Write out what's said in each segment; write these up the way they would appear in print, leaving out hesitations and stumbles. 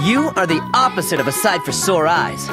You are the opposite of a sight for sore eyes.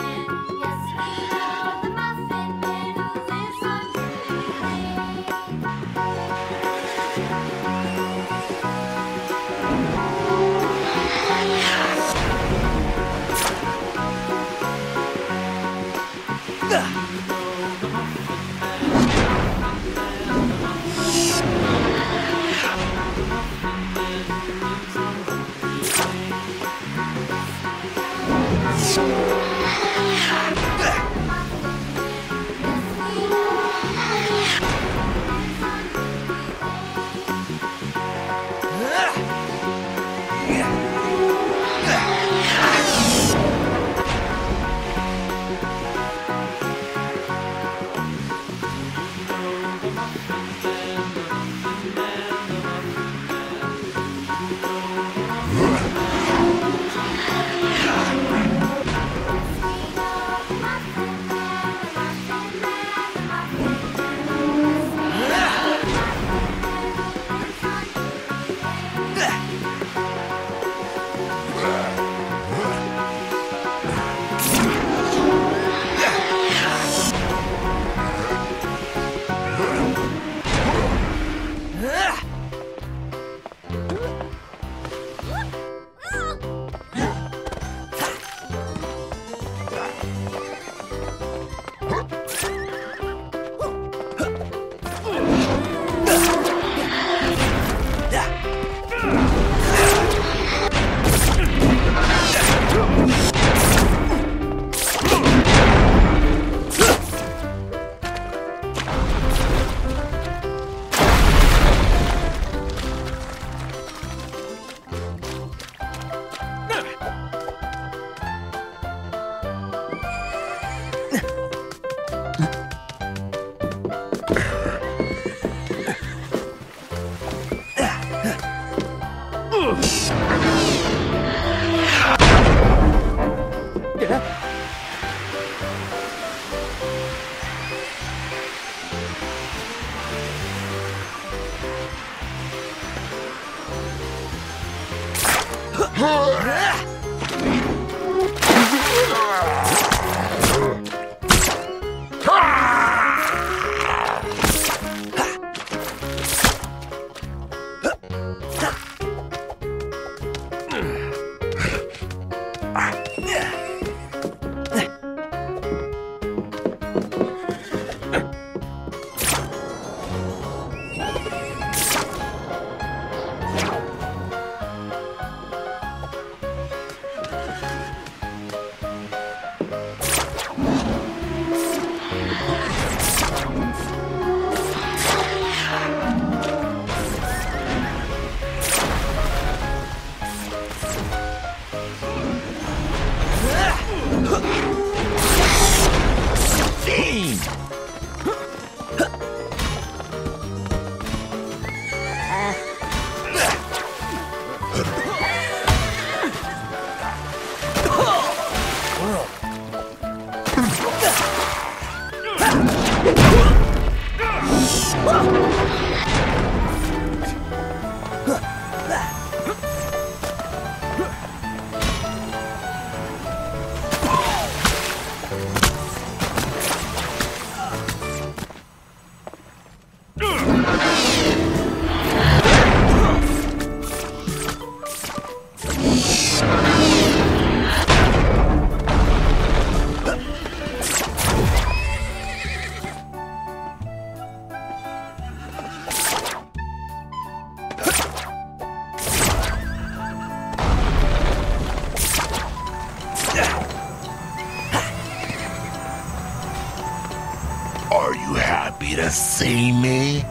See me?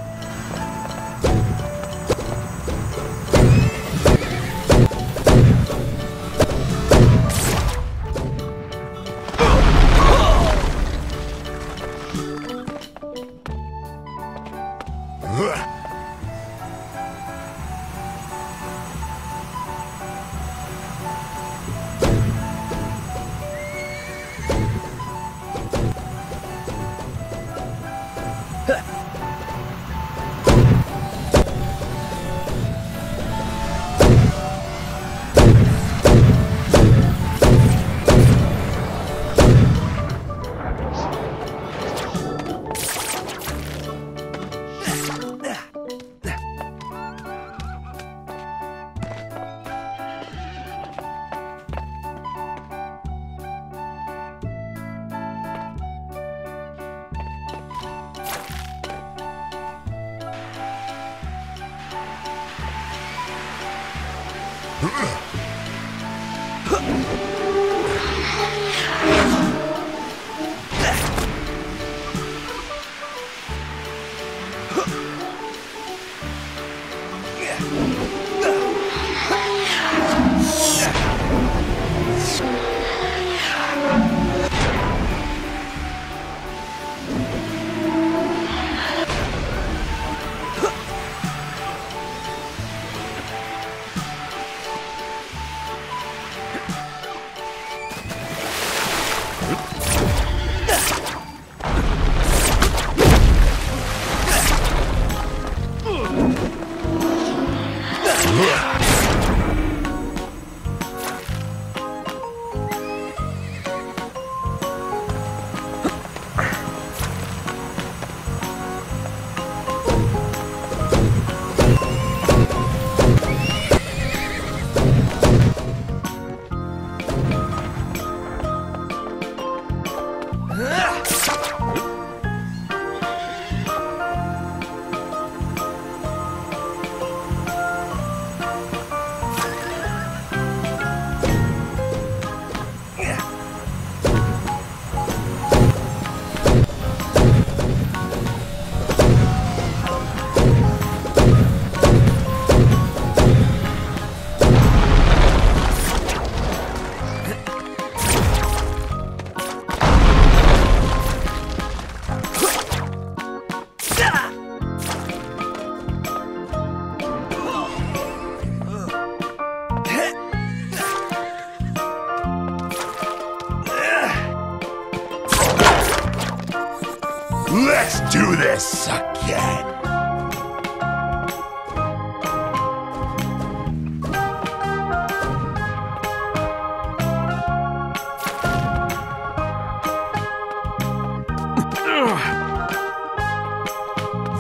Let's do this again!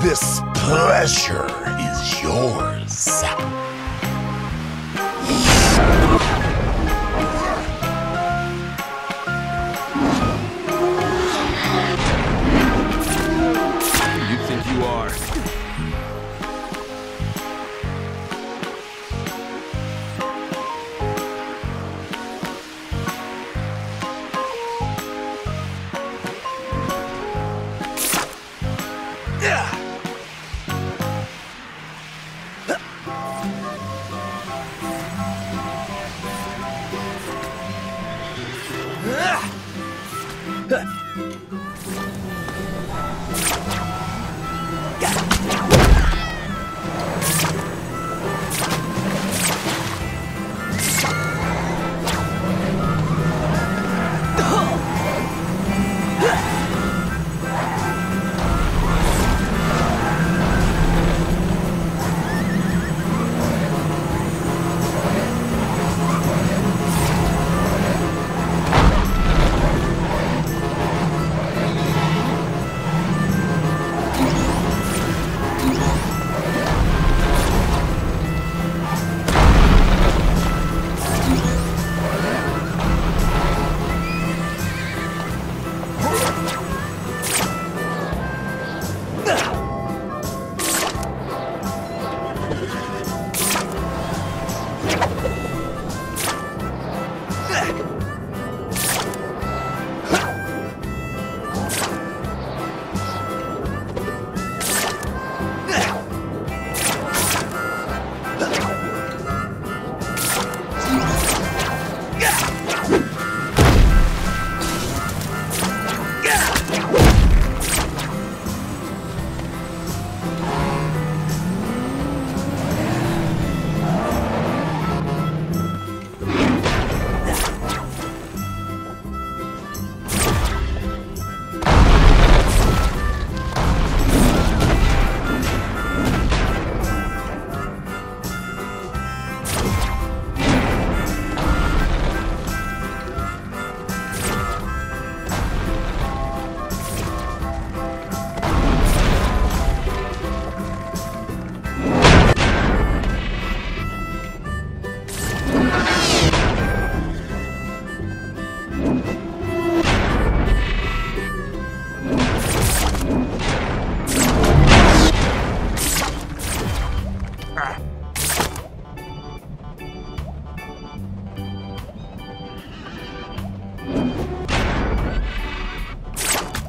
This pleasure is yours.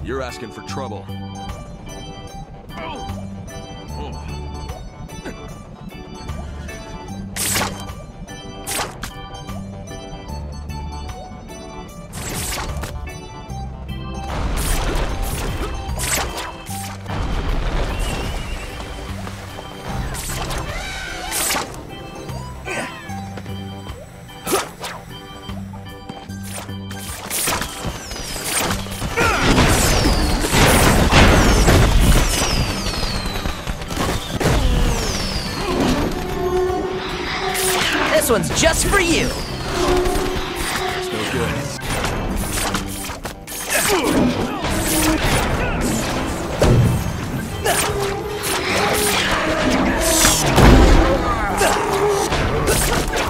You're asking for trouble. This one's just for you! It's no good.